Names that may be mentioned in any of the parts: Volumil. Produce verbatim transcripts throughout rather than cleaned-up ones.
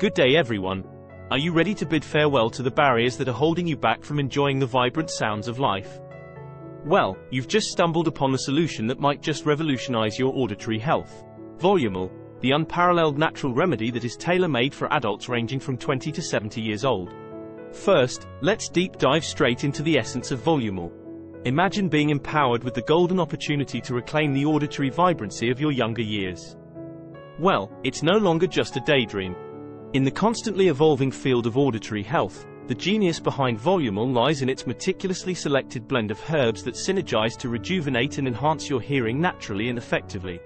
Good day everyone. Are you ready to bid farewell to the barriers that are holding you back from enjoying the vibrant sounds of life? Well, you've just stumbled upon the solution that might just revolutionize your auditory health. Volumil, the unparalleled natural remedy that is tailor-made for adults ranging from twenty to seventy years old. First, let's deep dive straight into the essence of Volumil. Imagine being empowered with the golden opportunity to reclaim the auditory vibrancy of your younger years. Well, it's no longer just a daydream. In the constantly evolving field of auditory health, the genius behind Volumil lies in its meticulously selected blend of herbs that synergize to rejuvenate and enhance your hearing naturally and effectively.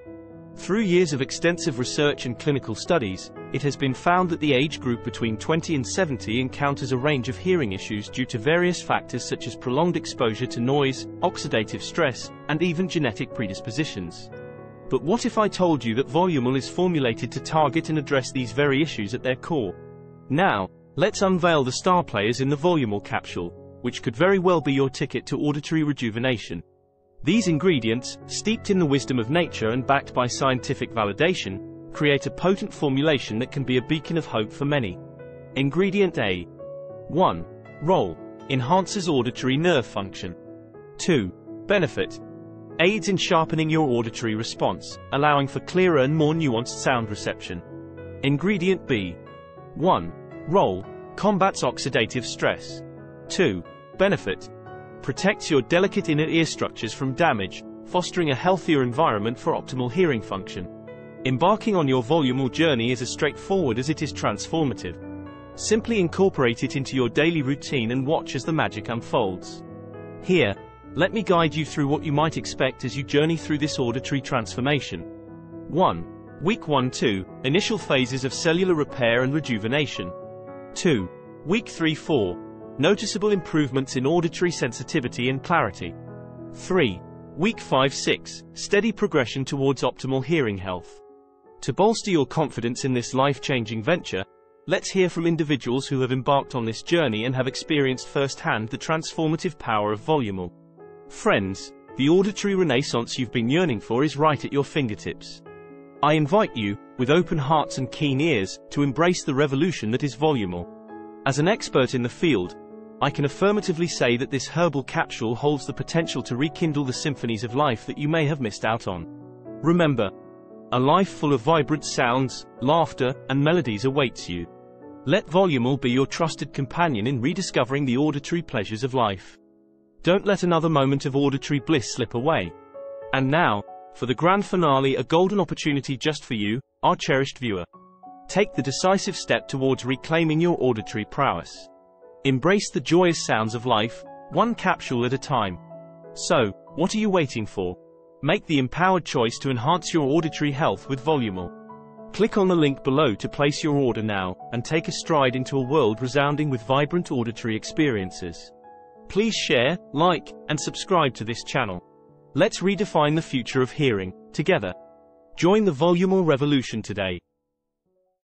Through years of extensive research and clinical studies, it has been found that the age group between twenty and seventy encounters a range of hearing issues due to various factors such as prolonged exposure to noise, oxidative stress, and even genetic predispositions. But what if I told you that Volumil is formulated to target and address these very issues at their core? Now, let's unveil the star players in the Volumil capsule, which could very well be your ticket to auditory rejuvenation. These ingredients, steeped in the wisdom of nature and backed by scientific validation, create a potent formulation that can be a beacon of hope for many. Ingredient A. one. Role: enhances auditory nerve function. two. Benefit: aids in sharpening your auditory response, allowing for clearer and more nuanced sound reception. Ingredient B. one. Role: combats oxidative stress. two. Benefit: protects your delicate inner ear structures from damage, fostering a healthier environment for optimal hearing function. Embarking on your Volumil journey is as straightforward as it is transformative. Simply incorporate it into your daily routine and watch as the magic unfolds. Here, let me guide you through what you might expect as you journey through this auditory transformation. one. Week one to two, initial phases of cellular repair and rejuvenation. two. Week three to four, noticeable improvements in auditory sensitivity and clarity. three. Week five to six, steady progression towards optimal hearing health. To bolster your confidence in this life-changing venture, let's hear from individuals who have embarked on this journey and have experienced firsthand the transformative power of Volumil. Friends, the auditory renaissance you've been yearning for is right at your fingertips. I invite you, with open hearts and keen ears, to embrace the revolution that is Volumil. As an expert in the field, I can affirmatively say that this herbal capsule holds the potential to rekindle the symphonies of life that you may have missed out on. Remember, a life full of vibrant sounds, laughter, and melodies awaits you. Let Volumil be your trusted companion in rediscovering the auditory pleasures of life. Don't let another moment of auditory bliss slip away. And now, for the grand finale, a golden opportunity just for you, our cherished viewer. Take the decisive step towards reclaiming your auditory prowess. Embrace the joyous sounds of life, one capsule at a time. So, what are you waiting for? Make the empowered choice to enhance your auditory health with Volumil. Click on the link below to place your order now, and take a stride into a world resounding with vibrant auditory experiences. Please share, like, and subscribe to this channel. Let's redefine the future of hearing together. Join the Volumil revolution today.